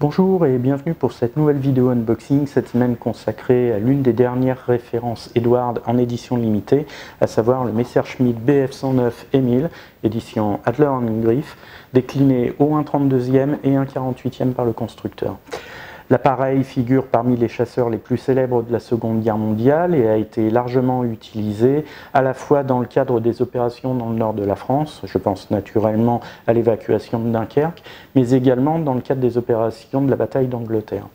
Bonjour et bienvenue pour cette nouvelle vidéo unboxing, cette semaine consacrée à l'une des dernières références Eduard en édition limitée, à savoir le Messerschmitt Bf 109 E, édition Adlerangriff, décliné au 1/32e et 1/48e par le constructeur. L'appareil figure parmi les chasseurs les plus célèbres de la Seconde Guerre mondiale et a été largement utilisé à la fois dans le cadre des opérations dans le nord de la France, je pense naturellement à l'évacuation de Dunkerque, mais également dans le cadre des opérations de la bataille d'Angleterre.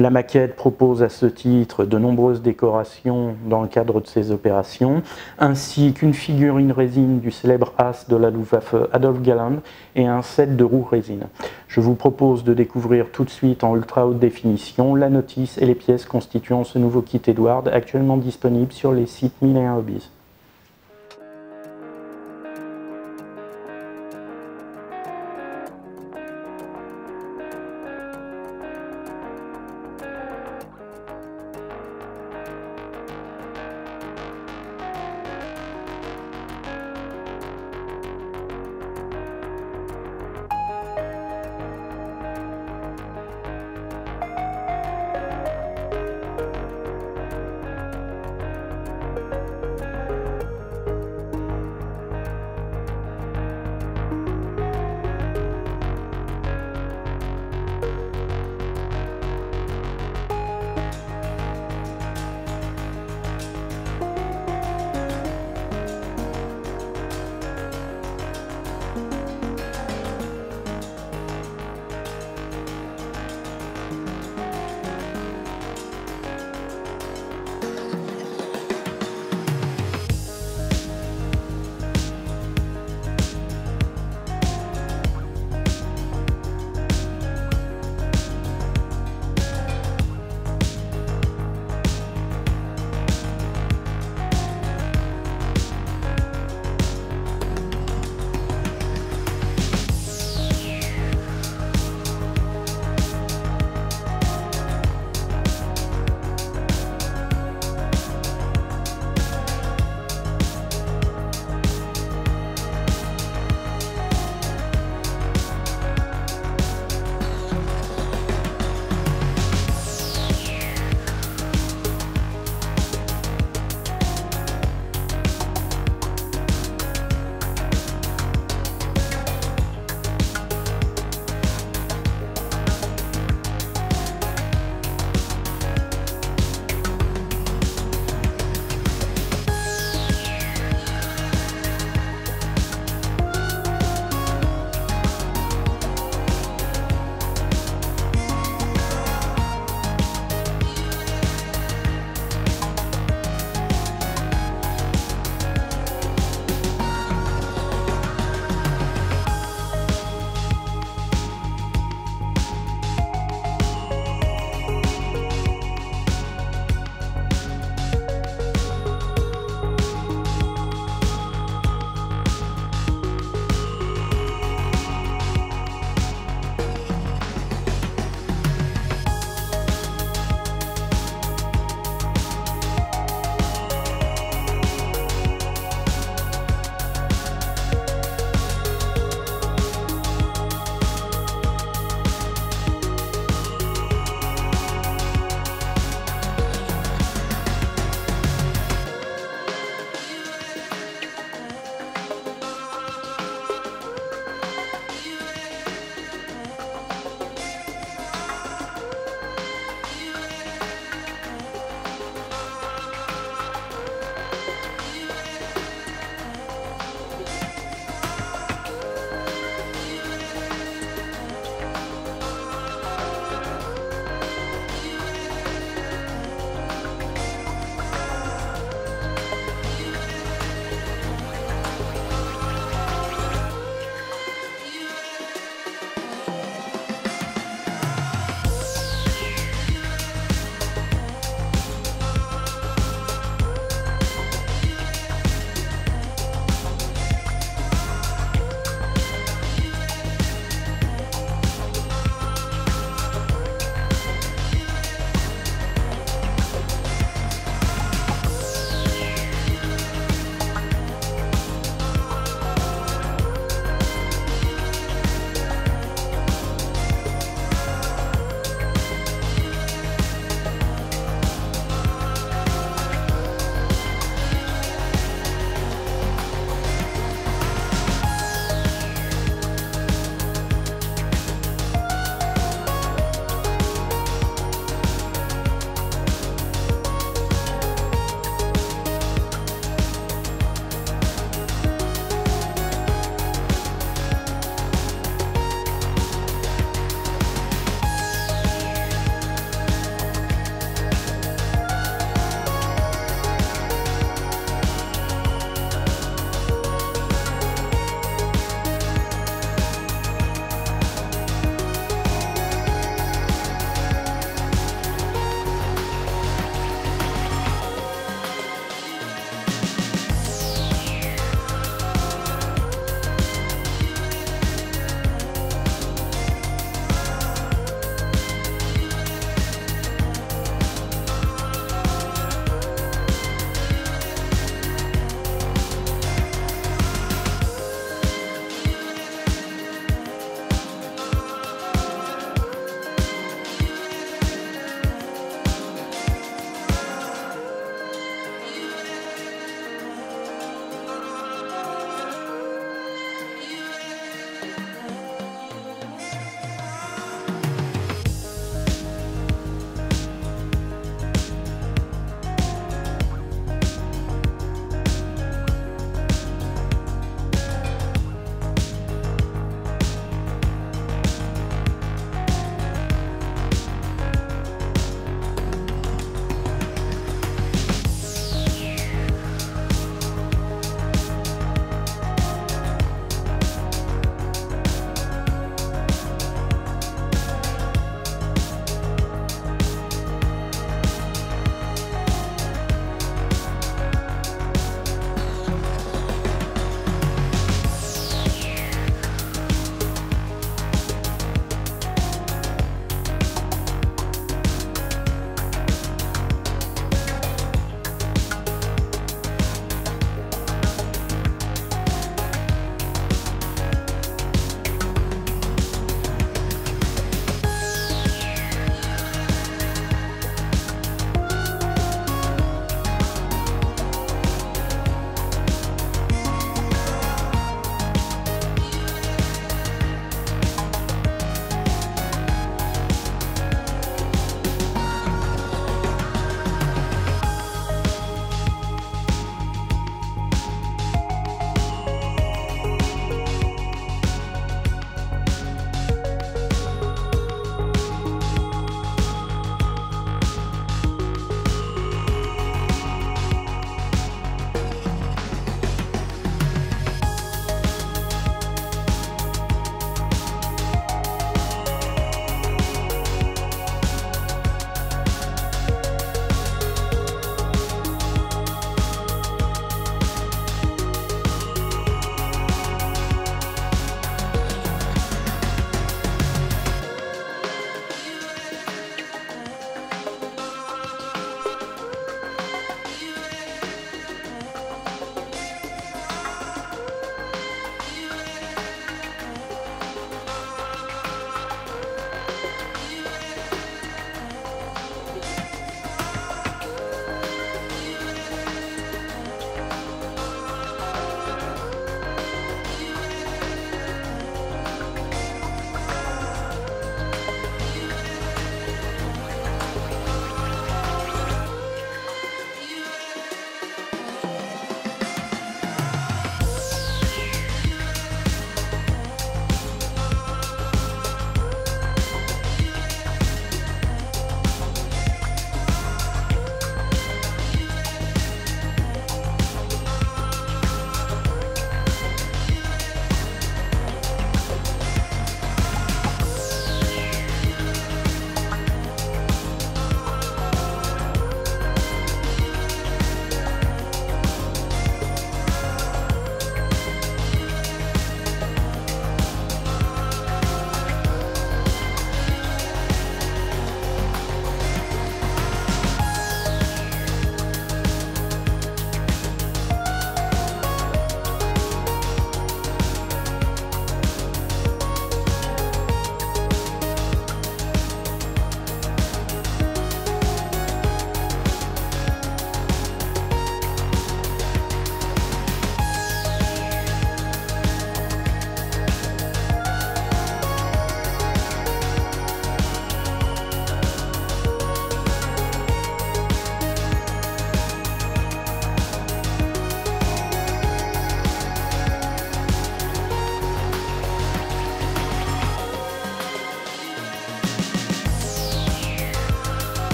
La maquette propose à ce titre de nombreuses décorations dans le cadre de ces opérations, ainsi qu'une figurine résine du célèbre as de la Luftwaffe Adolf Galland et un set de roues résine. Je vous propose de découvrir tout de suite en ultra haute définition la notice et les pièces constituant ce nouveau kit Eduard, actuellement disponible sur les sites 1001 Hobbies.